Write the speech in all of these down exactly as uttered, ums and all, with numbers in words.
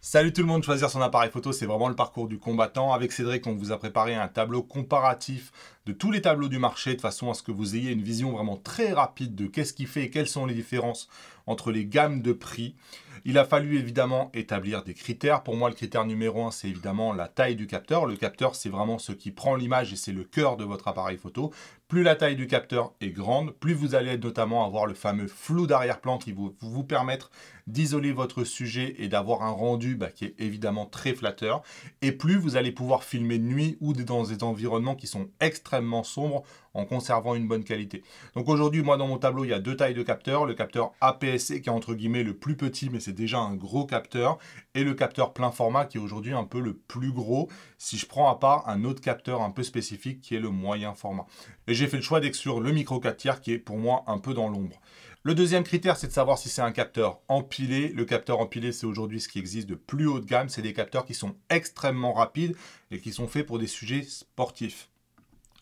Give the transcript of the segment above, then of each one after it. Salut tout le monde, choisir son appareil photo, c'est vraiment le parcours du combattant. Avec Cédric, on vous a préparé un tableau comparatif de tous les tableaux du marché, de façon à ce que vous ayez une vision vraiment très rapide de qu'est-ce qui fait et quelles sont les différences entre les gammes de prix. Il a fallu évidemment établir des critères. Pour moi, le critère numéro un, c'est évidemment la taille du capteur. Le capteur, c'est vraiment ce qui prend l'image et c'est le cœur de votre appareil photo. Plus la taille du capteur est grande, plus vous allez notamment avoir le fameux flou d'arrière-plan qui va vous permettre d'isoler votre sujet et d'avoir un rendu bah, qui est évidemment très flatteur. Et plus vous allez pouvoir filmer de nuit ou dans des environnements qui sont extrêmement sombres en conservant une bonne qualité. Donc aujourd'hui, moi, dans mon tableau, il y a deux tailles de capteurs. Le capteur A P S C qui est entre guillemets le plus petit, mais c'est déjà un gros capteur. Et le capteur plein format qui est aujourd'hui un peu le plus gros, si je prends à part un autre capteur un peu spécifique qui est le moyen format. Et j'ai fait le choix d'exclure le micro quatre tiers qui est pour moi un peu dans l'ombre. Le deuxième critère, c'est de savoir si c'est un capteur empilé. Le capteur empilé, c'est aujourd'hui ce qui existe de plus haut de gamme. C'est des capteurs qui sont extrêmement rapides et qui sont faits pour des sujets sportifs.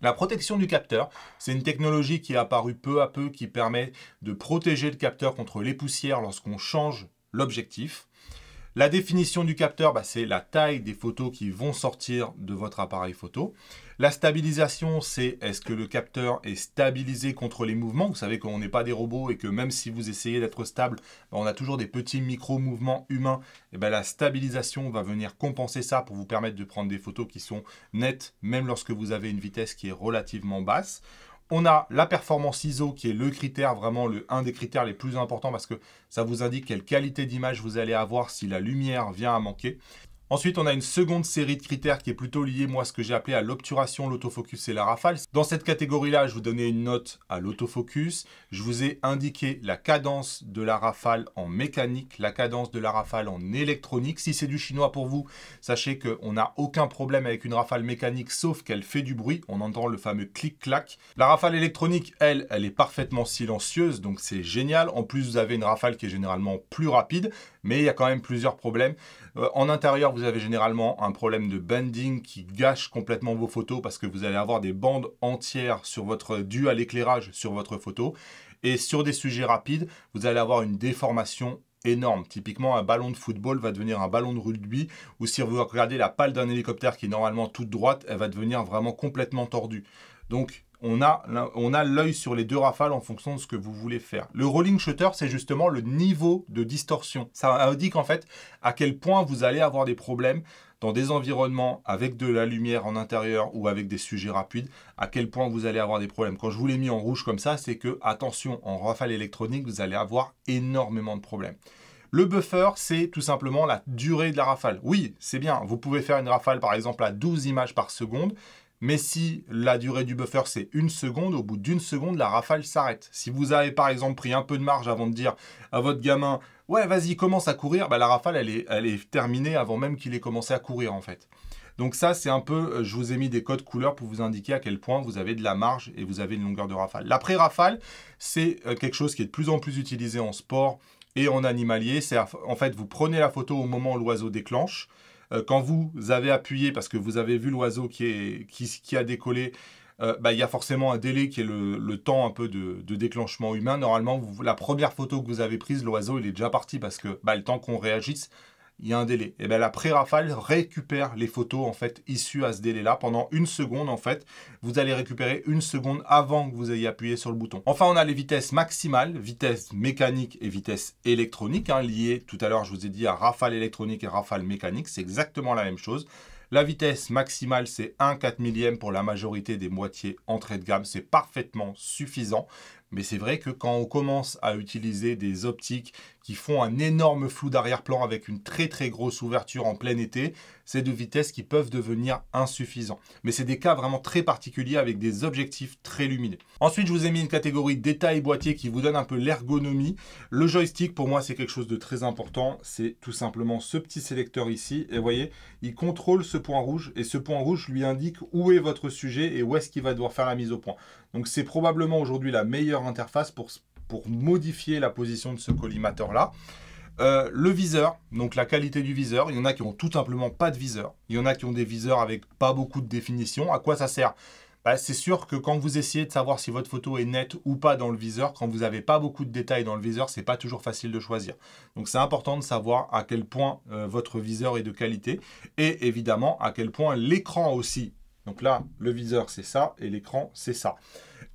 La protection du capteur, c'est une technologie qui est apparue peu à peu, qui permet de protéger le capteur contre les poussières lorsqu'on change l'objectif. La définition du capteur, bah, c'est la taille des photos qui vont sortir de votre appareil photo. La stabilisation, c'est est-ce que le capteur est stabilisé contre les mouvements. Vous savez qu'on n'est pas des robots et que même si vous essayez d'être stable, bah, on a toujours des petits micro-mouvements humains. Et bah, la stabilisation va venir compenser ça pour vous permettre de prendre des photos qui sont nettes, même lorsque vous avez une vitesse qui est relativement basse. On a la performance I S O qui est le critère, vraiment le, un des critères les plus importants parce que ça vous indique quelle qualité d'image vous allez avoir si la lumière vient à manquer. Ensuite, on a une seconde série de critères qui est plutôt liée, moi, à ce que j'ai appelé à l'obturation, l'autofocus et la rafale. Dans cette catégorie-là, je vous donnais une note à l'autofocus. Je vous ai indiqué la cadence de la rafale en mécanique, la cadence de la rafale en électronique. Si c'est du chinois pour vous, sachez qu'on n'a aucun problème avec une rafale mécanique, sauf qu'elle fait du bruit. On entend le fameux clic-clac. La rafale électronique, elle, elle est parfaitement silencieuse, donc c'est génial. En plus, vous avez une rafale qui est généralement plus rapide, mais il y a quand même plusieurs problèmes. Euh, en intérieur, vous avez généralement un problème de banding qui gâche complètement vos photos parce que vous allez avoir des bandes entières sur votre, dues à l'éclairage sur votre photo. Et sur des sujets rapides, vous allez avoir une déformation énorme. Typiquement, un ballon de football va devenir un ballon de rugby, ou si vous regardez la pale d'un hélicoptère qui est normalement toute droite, elle va devenir vraiment complètement tordue. Donc, on a, on a l'œil sur les deux rafales en fonction de ce que vous voulez faire. Le rolling shutter, c'est justement le niveau de distorsion. Ça indique en fait à quel point vous allez avoir des problèmes dans des environnements avec de la lumière en intérieur ou avec des sujets rapides, à quel point vous allez avoir des problèmes. Quand je vous l'ai mis en rouge comme ça, c'est que, attention, en rafale électronique, vous allez avoir énormément de problèmes. Le buffer, c'est tout simplement la durée de la rafale. Oui, c'est bien, vous pouvez faire une rafale par exemple à douze images par seconde, mais si la durée du buffer, c'est une seconde, au bout d'une seconde, la rafale s'arrête. Si vous avez, par exemple, pris un peu de marge avant de dire à votre gamin « Ouais, vas-y, commence à courir bah, », la rafale, elle est, elle est terminée avant même qu'il ait commencé à courir, en fait. Donc ça, c'est un peu... Je vous ai mis des codes couleurs pour vous indiquer à quel point vous avez de la marge et vous avez une longueur de rafale. La pré-rafale, c'est quelque chose qui est de plus en plus utilisé en sport et en animalier. C'est en fait, vous prenez la photo au moment où l'oiseau déclenche. Quand vous avez appuyé, parce que vous avez vu l'oiseau qui, qui, qui a décollé, euh, bah, il y a forcément un délai qui est le, le temps un peu de, de déclenchement humain. Normalement, vous, la première photo que vous avez prise, l'oiseau, il est déjà parti parce que bah, le temps qu'on réagisse, il y a un délai. Et bien, la pré-rafale récupère les photos en fait issues à ce délai-là. Pendant une seconde, en fait, vous allez récupérer une seconde avant que vous ayez appuyé sur le bouton. Enfin, on a les vitesses maximales, vitesse mécanique et vitesse électronique, hein, liées tout à l'heure, je vous ai dit, à rafale électronique et rafale mécanique. C'est exactement la même chose. La vitesse maximale, c'est un quatre millième pour la majorité des boîtiers entrée de gamme. C'est parfaitement suffisant. Mais c'est vrai que quand on commence à utiliser des optiques qui font un énorme flou d'arrière-plan avec une très très grosse ouverture en plein été, c'est de vitesses qui peuvent devenir insuffisantes. Mais c'est des cas vraiment très particuliers avec des objectifs très lumineux. Ensuite, je vous ai mis une catégorie détail boîtier qui vous donne un peu l'ergonomie. Le joystick, pour moi, c'est quelque chose de très important. C'est tout simplement ce petit sélecteur ici. Et vous voyez, il contrôle ce point rouge et ce point rouge lui indique où est votre sujet et où est-ce qu'il va devoir faire la mise au point. Donc c'est probablement aujourd'hui la meilleure interface pour, pour modifier la position de ce collimateur-là. Euh, le viseur, donc la qualité du viseur. Il y en a qui ont tout simplement pas de viseur. Il y en a qui ont des viseurs avec pas beaucoup de définition. À quoi ça sert ? bah, c'est sûr que quand vous essayez de savoir si votre photo est nette ou pas dans le viseur, quand vous n'avez pas beaucoup de détails dans le viseur, c'est pas toujours facile de choisir. Donc c'est important de savoir à quel point euh, votre viseur est de qualité et évidemment à quel point l'écran aussi. Donc là, le viseur, c'est ça, et l'écran, c'est ça.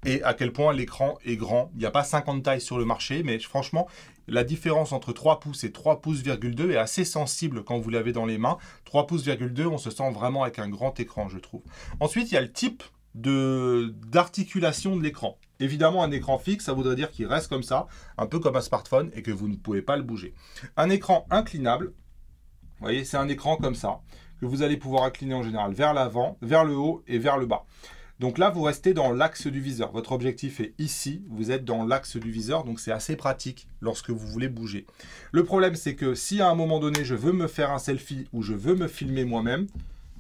Et à quel point l'écran est grand. Il n'y a pas cinquante tailles sur le marché, mais franchement, la différence entre trois pouces et trois pouces virgule deux est assez sensible quand vous l'avez dans les mains. trois pouces virgule deux, on se sent vraiment avec un grand écran, je trouve. Ensuite, il y a le type de d'articulation de l'écran. Évidemment, un écran fixe, ça voudrait dire qu'il reste comme ça, un peu comme un smartphone, et que vous ne pouvez pas le bouger. Un écran inclinable, vous voyez, c'est un écran comme ça, que vous allez pouvoir incliner en général vers l'avant, vers le haut et vers le bas. Donc là, vous restez dans l'axe du viseur. Votre objectif est ici, vous êtes dans l'axe du viseur, donc c'est assez pratique lorsque vous voulez bouger. Le problème, c'est que si à un moment donné, je veux me faire un selfie ou je veux me filmer moi-même,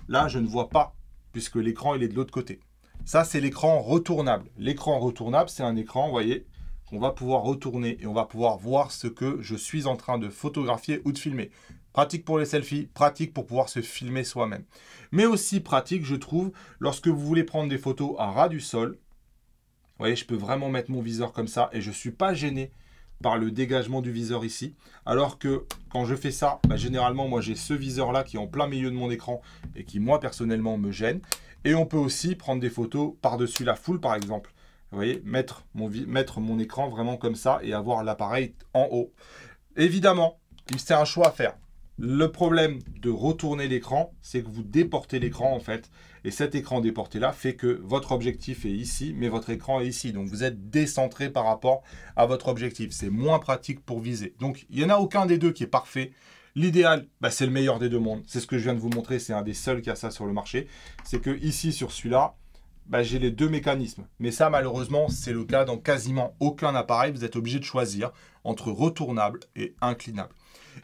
là, je ne vois pas, puisque l'écran, il est de l'autre côté. Ça, c'est l'écran retournable. L'écran retournable, c'est un écran, vous voyez, qu'on va pouvoir retourner et on va pouvoir voir ce que je suis en train de photographier ou de filmer. Pratique pour les selfies, pratique pour pouvoir se filmer soi-même. Mais aussi pratique, je trouve, lorsque vous voulez prendre des photos à ras du sol. Vous voyez, je peux vraiment mettre mon viseur comme ça et je ne suis pas gêné par le dégagement du viseur ici. Alors que quand je fais ça, bah, généralement, moi, j'ai ce viseur-là qui est en plein milieu de mon écran et qui, moi, personnellement, me gêne. Et on peut aussi prendre des photos par-dessus la foule, par exemple. Vous voyez, mettre mon, mettre mon écran vraiment comme ça et avoir l'appareil en haut. Évidemment, c'est un choix à faire. Le problème de retourner l'écran, c'est que vous déportez l'écran en fait. Et cet écran déporté là fait que votre objectif est ici, mais votre écran est ici. Donc vous êtes décentré par rapport à votre objectif. C'est moins pratique pour viser. Donc il n'y en a aucun des deux qui est parfait. L'idéal, bah, c'est le meilleur des deux mondes. C'est ce que je viens de vous montrer. C'est un des seuls qui a ça sur le marché. C'est que ici sur celui-là, bah, j'ai les deux mécanismes. Mais ça malheureusement, c'est le cas dans quasiment aucun appareil. Vous êtes obligé de choisir entre retournable et inclinable.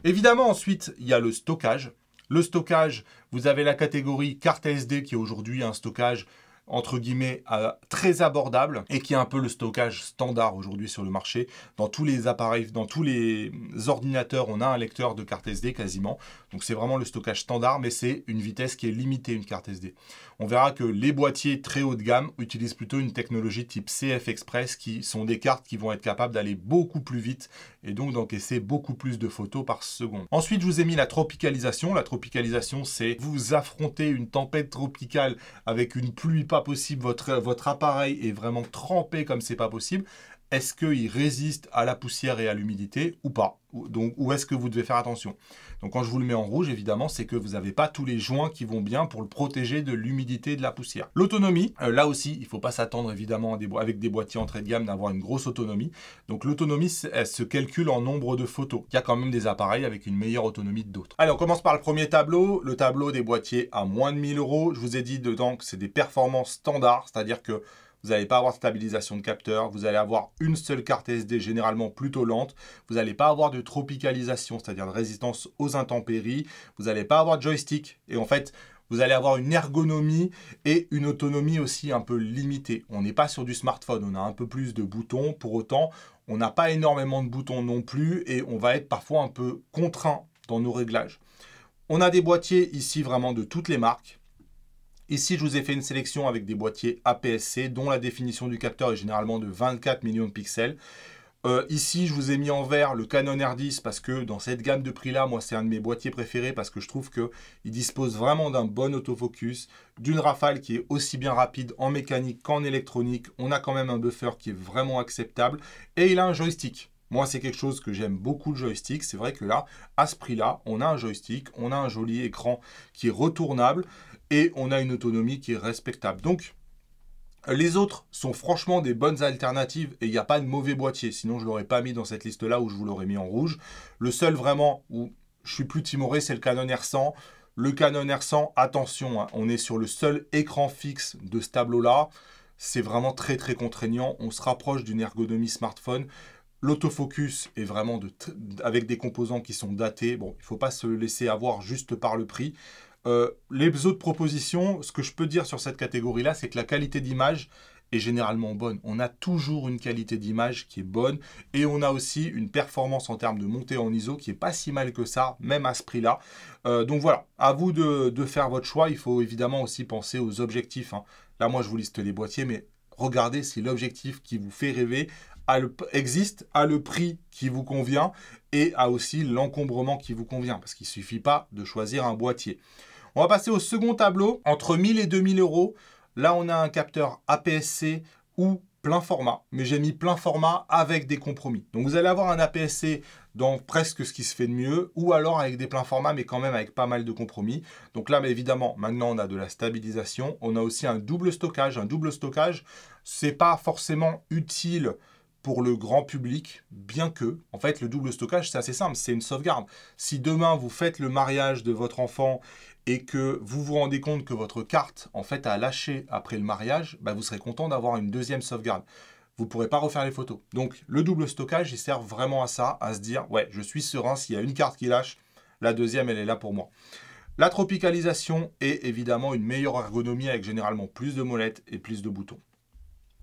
Évidemment, ensuite, il y a le stockage. Le stockage, vous avez la catégorie carte S D qui est aujourd'hui un stockage entre guillemets euh, très abordable et qui est un peu le stockage standard aujourd'hui sur le marché. Dans tous les appareils, dans tous les ordinateurs, on a un lecteur de carte S D quasiment. Donc c'est vraiment le stockage standard, mais c'est une vitesse qui est limitée, une carte S D. On verra que les boîtiers très haut de gamme utilisent plutôt une technologie type C F Express qui sont des cartes qui vont être capables d'aller beaucoup plus vite et donc d'encaisser beaucoup plus de photos par seconde. Ensuite, je vous ai mis la tropicalisation. La tropicalisation, c'est vous affronter une tempête tropicale avec une pluie pas possible, votre, votre appareil est vraiment trempé comme c'est pas possible. Est-ce qu'il résiste à la poussière et à l'humidité ou pas? Donc, où est-ce que vous devez faire attention? Donc, quand je vous le mets en rouge, évidemment, c'est que vous n'avez pas tous les joints qui vont bien pour le protéger de l'humidité et de la poussière. L'autonomie, euh, là aussi, il ne faut pas s'attendre, évidemment, à des avec des boîtiers entrée de gamme, d'avoir une grosse autonomie. Donc, l'autonomie, elle se calcule en nombre de photos. Il y a quand même des appareils avec une meilleure autonomie que d'autres. Allez, on commence par le premier tableau. Le tableau des boîtiers à moins de mille euros. Je vous ai dit dedans que c'est des performances standards, c'est-à-dire que vous n'allez pas avoir de stabilisation de capteur, vous allez avoir une seule carte S D généralement plutôt lente, vous n'allez pas avoir de tropicalisation, c'est-à-dire de résistance aux intempéries, vous n'allez pas avoir de joystick et en fait, vous allez avoir une ergonomie et une autonomie aussi un peu limitée. On n'est pas sur du smartphone, on a un peu plus de boutons, pour autant, on n'a pas énormément de boutons non plus et on va être parfois un peu contraint dans nos réglages. On a des boîtiers ici vraiment de toutes les marques. Ici, je vous ai fait une sélection avec des boîtiers A P S C dont la définition du capteur est généralement de vingt-quatre millions de pixels. Euh, ici, je vous ai mis en vert le Canon R dix parce que dans cette gamme de prix-là, moi, c'est un de mes boîtiers préférés parce que je trouve qu'il dispose vraiment d'un bon autofocus, d'une rafale qui est aussi bien rapide en mécanique qu'en électronique. On a quand même un buffer qui est vraiment acceptable et il a un joystick. Moi, c'est quelque chose que j'aime beaucoup, le joystick. C'est vrai que là, à ce prix-là, on a un joystick, on a un joli écran qui est retournable et on a une autonomie qui est respectable. Donc, les autres sont franchement des bonnes alternatives et il n'y a pas de mauvais boîtier. Sinon, je ne l'aurais pas mis dans cette liste-là où je vous l'aurais mis en rouge. Le seul vraiment où je suis plus timoré, c'est le Canon R cent. Le Canon R cent, attention, hein, on est sur le seul écran fixe de ce tableau-là. C'est vraiment très, très contraignant. On se rapproche d'une ergonomie smartphone. L'autofocus est vraiment de avec des composants qui sont datés. Bon, il ne faut pas se laisser avoir juste par le prix. Euh, les autres propositions, ce que je peux dire sur cette catégorie-là, c'est que la qualité d'image est généralement bonne. On a toujours une qualité d'image qui est bonne et on a aussi une performance en termes de montée en I S O qui est pas si mal que ça, même à ce prix-là. Euh, donc voilà, à vous de, de faire votre choix. Il faut évidemment aussi penser aux objectifs, hein. Là, moi, je vous liste les boîtiers, mais regardez si l'objectif qui vous fait rêver a le, existe, a le prix qui vous convient et a aussi l'encombrement qui vous convient, parce qu'il ne suffit pas de choisir un boîtier. On va passer au second tableau, entre mille et deux mille euros. Là, on a un capteur A P S C ou plein format, mais j'ai mis plein format avec des compromis. Donc, vous allez avoir un A P S C dans presque ce qui se fait de mieux, ou alors avec des pleins formats, mais quand même avec pas mal de compromis. Donc là, mais évidemment, maintenant, on a de la stabilisation. On a aussi un double stockage. Un double stockage, c'est pas forcément utile pour le grand public, bien que, en fait, le double stockage, c'est assez simple, c'est une sauvegarde. Si demain, vous faites le mariage de votre enfant et que vous vous rendez compte que votre carte, en fait, a lâché après le mariage, bah, vous serez content d'avoir une deuxième sauvegarde. Vous ne pourrez pas refaire les photos. Donc, le double stockage, il sert vraiment à ça, à se dire, ouais, je suis serein, s'il y a une carte qui lâche, la deuxième, elle est là pour moi. La tropicalisation et évidemment une meilleure ergonomie avec généralement plus de molettes et plus de boutons.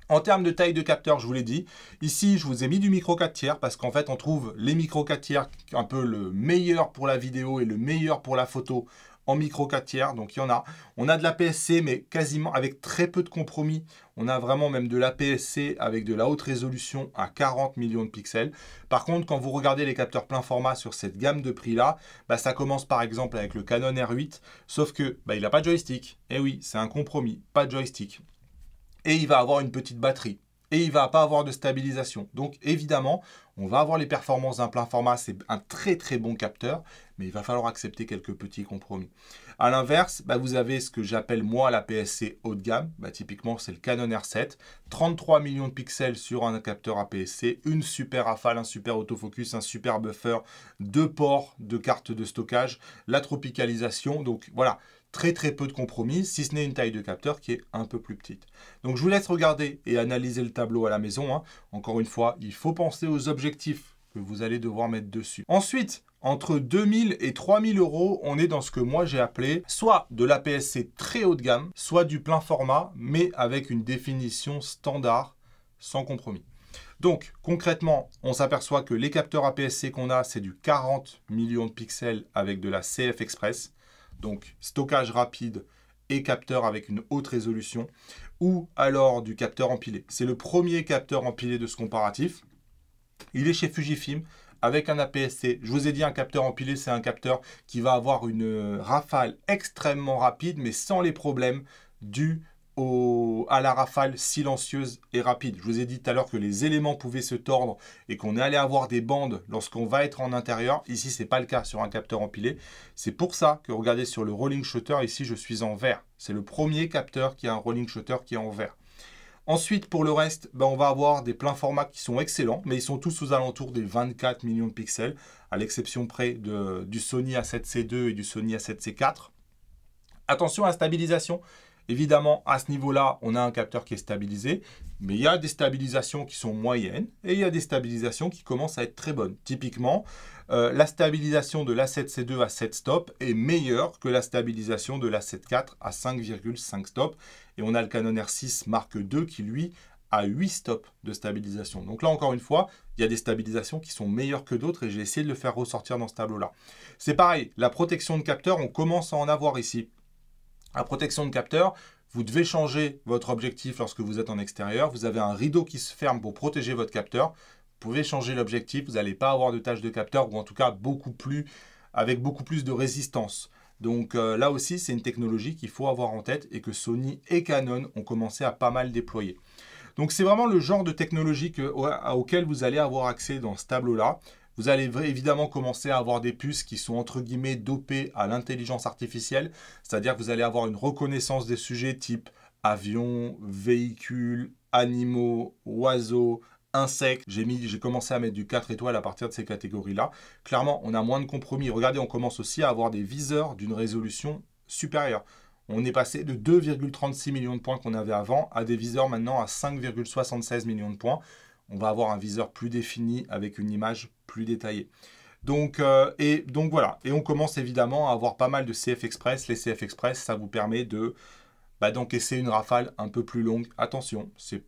En termes de taille de capteur, je vous l'ai dit, ici, je vous ai mis du micro quatre tiers parce qu'en fait, on trouve les micro quatre tiers un peu le meilleur pour la vidéo et le meilleur pour la photo en micro quatre tiers. Donc, il y en a. On a de l'A P S C, mais quasiment avec très peu de compromis. On a vraiment même de l'A P S C avec de la haute résolution à quarante millions de pixels. Par contre, quand vous regardez les capteurs plein format sur cette gamme de prix-là, bah, ça commence par exemple avec le Canon R huit, sauf que bah, il n'a pas de joystick. Eh oui, c'est un compromis, pas de joystick. Et il va avoir une petite batterie, et il ne va pas avoir de stabilisation. Donc évidemment, on va avoir les performances d'un plein format, c'est un très très bon capteur, mais il va falloir accepter quelques petits compromis. À l'inverse, bah, vous avez ce que j'appelle moi l'A P S C haut de gamme, bah, typiquement c'est le Canon R sept, trente-trois millions de pixels sur un capteur A P S C, une super rafale, un super autofocus, un super buffer, deux ports de carte de stockage, la tropicalisation, donc voilà. Très très peu de compromis, si ce n'est une taille de capteur qui est un peu plus petite. Donc je vous laisse regarder et analyser le tableau à la maison, hein. Encore une fois, il faut penser aux objectifs que vous allez devoir mettre dessus. Ensuite, entre deux mille et trois mille euros, on est dans ce que moi j'ai appelé soit de l'A P S C très haut de gamme, soit du plein format, mais avec une définition standard sans compromis. Donc concrètement, on s'aperçoit que les capteurs A P S C qu'on a, c'est du quarante millions de pixels avec de la C F Express. Donc stockage rapide et capteur avec une haute résolution, ou alors du capteur empilé. C'est le premier capteur empilé de ce comparatif. Il est chez Fujifilm avec un A P S C. Je vous ai dit, un capteur empilé, c'est un capteur qui va avoir une rafale extrêmement rapide, mais sans les problèmes dus Au, à la rafale silencieuse et rapide. Je vous ai dit tout à l'heure que les éléments pouvaient se tordre et qu'on allait avoir des bandes lorsqu'on va être en intérieur. Ici, ce n'est pas le cas sur un capteur empilé. C'est pour ça que, regardez, sur le rolling shutter, ici, je suis en vert. C'est le premier capteur qui a un rolling shutter qui est en vert. Ensuite, pour le reste, ben, on va avoir des pleins formats qui sont excellents, mais ils sont tous aux alentours des vingt-quatre millions de pixels, à l'exception près de, du Sony A sept C deux et du Sony A sept C quatre. Attention à la stabilisation. Évidemment, à ce niveau-là, on a un capteur qui est stabilisé, mais il y a des stabilisations qui sont moyennes et il y a des stabilisations qui commencent à être très bonnes. Typiquement, euh, la stabilisation de l'A sept C deux à sept stops est meilleure que la stabilisation de l'A sept quatre à cinq virgule cinq stops. Et on a le Canon R six Mark deux qui, lui, à huit stops de stabilisation. Donc là, encore une fois, il y a des stabilisations qui sont meilleures que d'autres et j'ai essayé de le faire ressortir dans ce tableau-là. C'est pareil, la protection de capteur, on commence à en avoir ici. La protection de capteur, vous devez changer votre objectif lorsque vous êtes en extérieur. Vous avez un rideau qui se ferme pour protéger votre capteur. Vous pouvez changer l'objectif, vous n'allez pas avoir de tâches de capteur ou en tout cas beaucoup plus, avec beaucoup plus de résistance. Donc euh, là aussi, c'est une technologie qu'il faut avoir en tête et que Sony et Canon ont commencé à pas mal déployer. Donc c'est vraiment le genre de technologie que, au, auquel vous allez avoir accès dans ce tableau-là. Vous allez évidemment commencer à avoir des puces qui sont entre guillemets dopées à l'intelligence artificielle, c'est-à-dire que vous allez avoir une reconnaissance des sujets type avions, véhicules, animaux, oiseaux, insectes. J'ai mis, j'ai commencé à mettre du quatre étoiles à partir de ces catégories-là. Clairement, on a moins de compromis. Regardez, on commence aussi à avoir des viseurs d'une résolution supérieure. On est passé de deux virgule trente-six millions de points qu'on avait avant à des viseurs maintenant à cinq virgule soixante-seize millions de points. On va avoir un viseur plus défini avec une image plus détaillée. Donc, euh, et, donc voilà. Et on commence évidemment à avoir pas mal de C F Express. Les C F Express, ça vous permet de, bah, d'encaisser une rafale un peu plus longue. Attention, c'est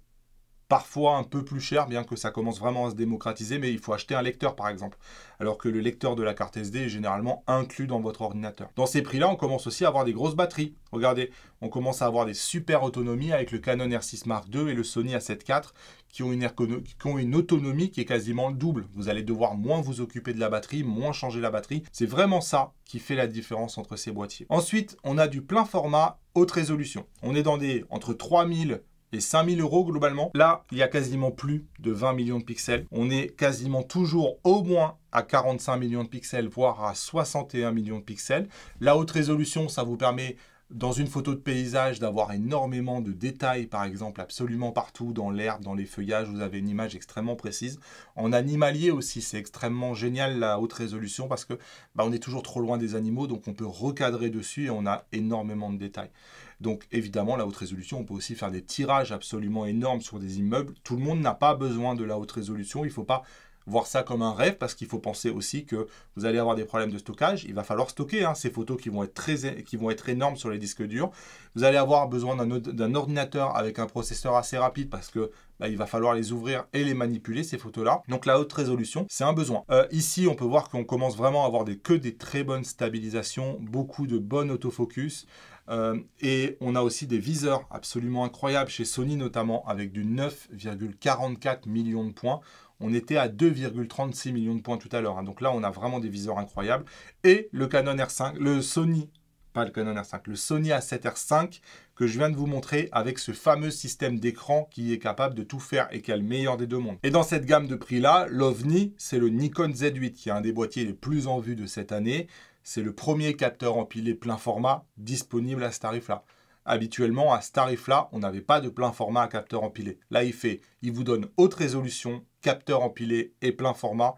parfois un peu plus cher, bien que ça commence vraiment à se démocratiser, mais il faut acheter un lecteur par exemple, alors que le lecteur de la carte S D est généralement inclus dans votre ordinateur. Dans ces prix-là, on commence aussi à avoir des grosses batteries. Regardez, on commence à avoir des super autonomies avec le Canon R six Mark deux et le Sony A sept quatre qui ont, une qui ont une autonomie qui est quasiment le double. Vous allez devoir moins vous occuper de la batterie, moins changer la batterie. C'est vraiment ça qui fait la différence entre ces boîtiers. Ensuite, on a du plein format, haute résolution. On est dans des entre trois mille et cinq mille euros globalement. Là, il y a quasiment plus de vingt millions de pixels. On est quasiment toujours au moins à quarante-cinq millions de pixels, voire à soixante et un millions de pixels. La haute résolution, ça vous permet dans une photo de paysage d'avoir énormément de détails, par exemple absolument partout, dans l'herbe, dans les feuillages, vous avez une image extrêmement précise. En animalier aussi, c'est extrêmement génial la haute résolution parce que bah, on est toujours trop loin des animaux, donc on peut recadrer dessus et on a énormément de détails. Donc évidemment, la haute résolution, on peut aussi faire des tirages absolument énormes sur des immeubles. Tout le monde n'a pas besoin de la haute résolution. Il ne faut pas voir ça comme un rêve parce qu'il faut penser aussi que vous allez avoir des problèmes de stockage. Il va falloir stocker hein, ces photos qui vont être très, qui vont être énormes sur les disques durs. Vous allez avoir besoin d'un ordinateur avec un processeur assez rapide parce que bah, il va falloir les ouvrir et les manipuler, ces photos-là. Donc la haute résolution, c'est un besoin. Euh, ici, on peut voir qu'on commence vraiment à avoir des, que des très bonnes stabilisations, beaucoup de bonnes autofocus. Euh, et on a aussi des viseurs absolument incroyables chez Sony notamment avec du neuf virgule quarante-quatre millions de points. On était à deux virgule trente-six millions de points tout à l'heure. Hein. Donc là, on a vraiment des viseurs incroyables. Et le Canon R cinq, le Sony, pas le Canon R cinq, le Sony A sept R cinq que je viens de vous montrer avec ce fameux système d'écran qui est capable de tout faire et qui a le meilleur des deux mondes. Et dans cette gamme de prix-là, l'OVNI, c'est le Nikon Z huit qui est un des boîtiers les plus en vue de cette année. C'est le premier capteur empilé plein format disponible à ce tarif-là. Habituellement, à ce tarif-là, on n'avait pas de plein format à capteur empilé. Là, il fait, il vous donne haute résolution, capteur empilé et plein format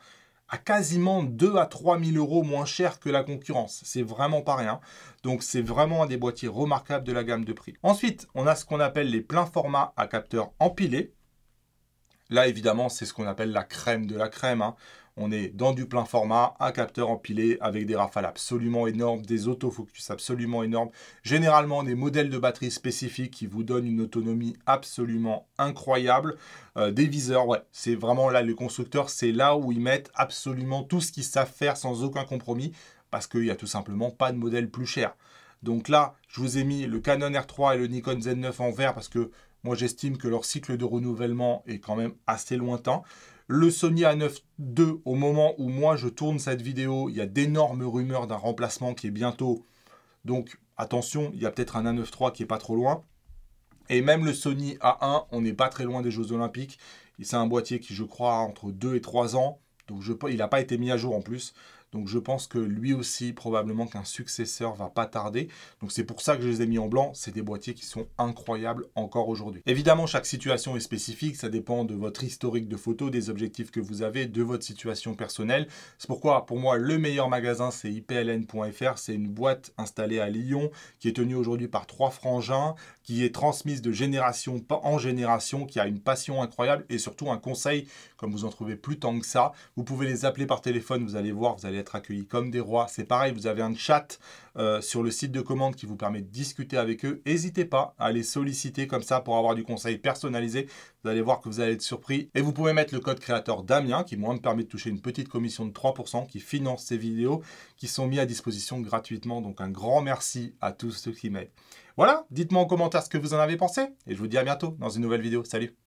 à quasiment deux à trois mille euros moins cher que la concurrence. C'est vraiment pas rien. Donc, c'est vraiment un des boîtiers remarquables de la gamme de prix. Ensuite, on a ce qu'on appelle les pleins formats à capteur empilé. Là, évidemment, c'est ce qu'on appelle la crème de la crème, hein. On est dans du plein format, un capteur empilé avec des rafales absolument énormes, des autofocus absolument énormes. Généralement, des modèles de batterie spécifiques qui vous donnent une autonomie absolument incroyable. Euh, des viseurs, ouais, c'est vraiment là, les constructeurs, c'est là où ils mettent absolument tout ce qu'ils savent faire sans aucun compromis parce qu'il n'y a tout simplement pas de modèle plus cher. Donc là, je vous ai mis le Canon R trois et le Nikon Z neuf en vert parce que moi, j'estime que leur cycle de renouvellement est quand même assez lointain. Le Sony A neuf deux, au moment où moi je tourne cette vidéo, il y a d'énormes rumeurs d'un remplacement qui est bientôt. Donc attention, il y a peut-être un A neuf trois qui n'est pas trop loin. Et même le Sony A un, on n'est pas très loin des Jeux Olympiques. C'est un boîtier qui, je crois, a entre deux et trois ans. Donc je, il n'a pas été mis à jour en plus. Donc je pense que lui aussi, probablement qu'un successeur va pas tarder. Donc c'est pour ça que je les ai mis en blanc. C'est des boîtiers qui sont incroyables encore aujourd'hui. Évidemment, chaque situation est spécifique. Ça dépend de votre historique de photos, des objectifs que vous avez, de votre situation personnelle. C'est pourquoi, pour moi, le meilleur magasin, c'est I P L N point F R. C'est une boîte installée à Lyon, qui est tenue aujourd'hui par trois frangins, qui est transmise de génération en génération, qui a une passion incroyable et surtout un conseil, comme vous en trouvez plus tant que ça. Vous pouvez les appeler par téléphone, vous allez voir, vous allez être accueillis comme des rois. C'est pareil, vous avez un chat euh, sur le site de commande qui vous permet de discuter avec eux. N'hésitez pas à les solliciter comme ça pour avoir du conseil personnalisé. Vous allez voir que vous allez être surpris. Et vous pouvez mettre le code créateur Damien qui moi me permet de toucher une petite commission de trois pour cent qui finance ces vidéos qui sont mises à disposition gratuitement. Donc un grand merci à tous ceux qui m'aident. Voilà, dites-moi en commentaire ce que vous en avez pensé et je vous dis à bientôt dans une nouvelle vidéo. Salut!